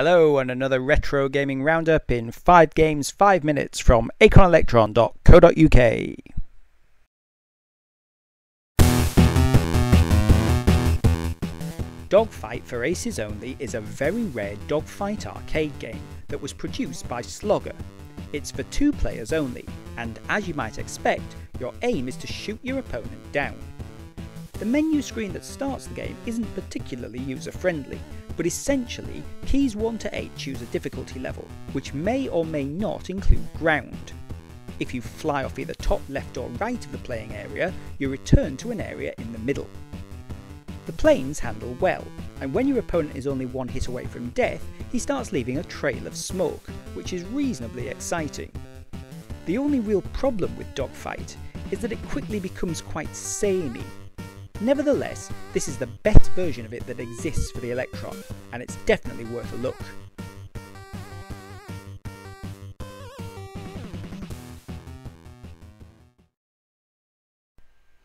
Hello, and another Retro Gaming Roundup in 5 Games 5 Minutes from acornelectron.co.uk. Dogfight for Aces Only is a very rare dogfight arcade game that was produced by Slogger. It's for two players only, and as you might expect, your aim is to shoot your opponent down. The menu screen that starts the game isn't particularly user-friendly, but essentially, keys 1 to 8 choose a difficulty level, which may or may not include ground. If you fly off either top, left or right of the playing area, you return to an area in the middle. The planes handle well, and when your opponent is only one hit away from death, he starts leaving a trail of smoke, which is reasonably exciting. The only real problem with Dogfight is that it quickly becomes quite samey. Nevertheless, this is the best version of it that exists for the Electron, and it's definitely worth a look.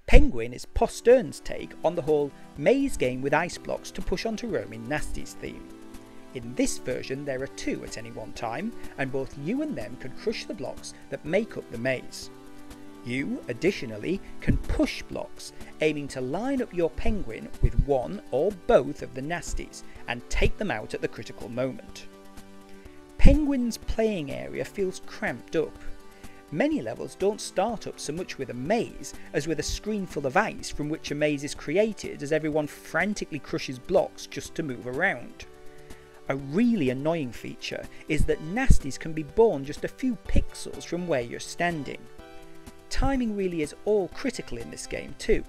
Pengwyn is Postern's take on the whole maze game with ice blocks to push onto roaming nasties theme. In this version there are two at any one time, and both you and them can crush the blocks that make up the maze. You, additionally, can push blocks, aiming to line up your Pengwyn with one or both of the nasties and take them out at the critical moment. Pengwyn's playing area feels cramped up. Many levels don't start up so much with a maze as with a screen full of ice from which a maze is created as everyone frantically crushes blocks just to move around. A really annoying feature is that nasties can be born just a few pixels from where you're standing. Timing really is all critical in this game too,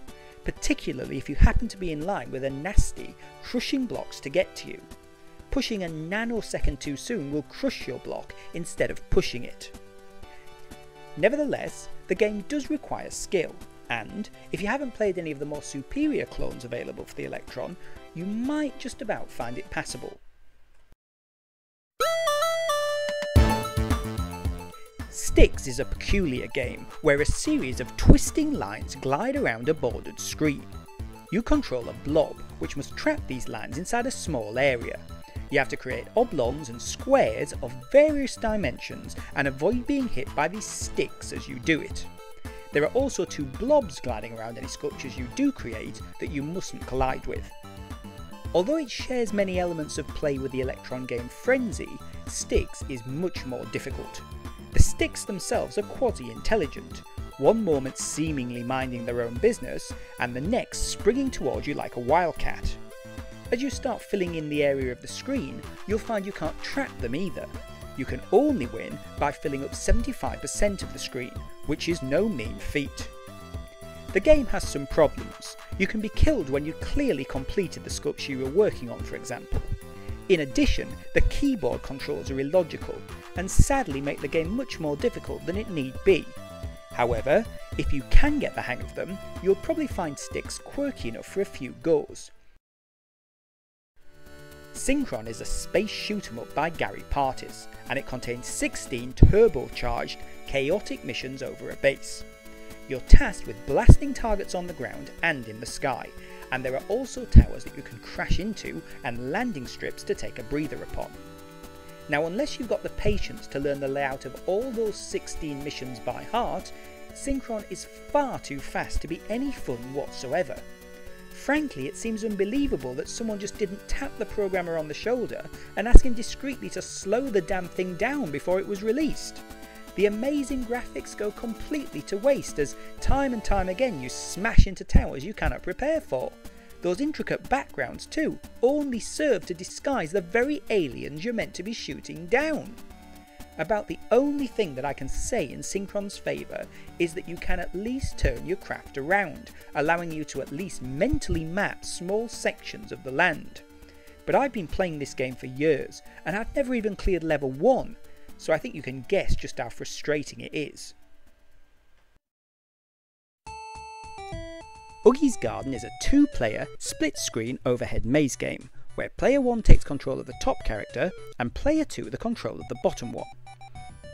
particularly if you happen to be in line with a nasty crushing blocks to get to you. Pushing a nanosecond too soon will crush your block instead of pushing it. Nevertheless, the game does require skill, and if you haven't played any of the more superior clones available for the Electron, you might just about find it passable. Stix is a peculiar game where a series of twisting lines glide around a bordered screen. You control a blob which must trap these lines inside a small area. You have to create oblongs and squares of various dimensions and avoid being hit by these sticks as you do it. There are also two blobs gliding around any sculptures you do create that you mustn't collide with. Although it shares many elements of play with the Electron game Frenzy, Stix is much more difficult. The sticks themselves are quasi-intelligent, one moment seemingly minding their own business and the next springing towards you like a wildcat. As you start filling in the area of the screen, you'll find you can't trap them either. You can only win by filling up 75% of the screen, which is no mean feat. The game has some problems. You can be killed when you clearly completed the sculpture you were working on, for example. In addition, the keyboard controls are illogical, and sadly make the game much more difficult than it need be. However, if you can get the hang of them, you'll probably find Stix quirky enough for a few goes. Syncron is a space shoot-em-up by Gary Partis, and it contains 16 turbocharged, chaotic missions over a base. You're tasked with blasting targets on the ground and in the sky, and there are also towers that you can crash into and landing strips to take a breather upon. Now, unless you've got the patience to learn the layout of all those 16 missions by heart, Syncron is far too fast to be any fun whatsoever. Frankly, it seems unbelievable that someone just didn't tap the programmer on the shoulder and ask him discreetly to slow the damn thing down before it was released. The amazing graphics go completely to waste as time and time again you smash into towers you cannot prepare for. Those intricate backgrounds too only serve to disguise the very aliens you're meant to be shooting down. About the only thing that I can say in Syncron's favour is that you can at least turn your craft around, allowing you to at least mentally map small sections of the land. But I've been playing this game for years, and I've never even cleared level 1, so I think you can guess just how frustrating it is. Uggie's Garden is a two-player, split-screen overhead maze game, where player 1 takes control of the top character and player 2 the control of the bottom one.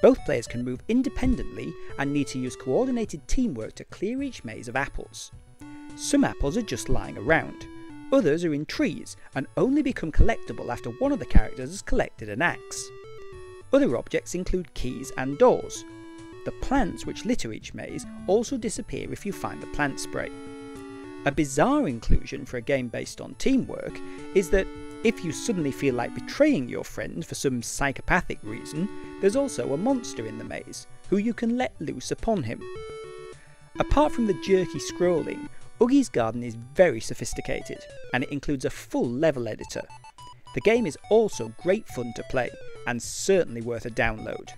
Both players can move independently and need to use coordinated teamwork to clear each maze of apples. Some apples are just lying around. Others are in trees and only become collectible after one of the characters has collected an axe. Other objects include keys and doors. The plants which litter each maze also disappear if you find the plant spray. A bizarre inclusion for a game based on teamwork is that if you suddenly feel like betraying your friend for some psychopathic reason, there's also a monster in the maze, who you can let loose upon him. Apart from the jerky scrolling, Uggie's Garden is very sophisticated, and it includes a full level editor. The game is also great fun to play, and certainly worth a download.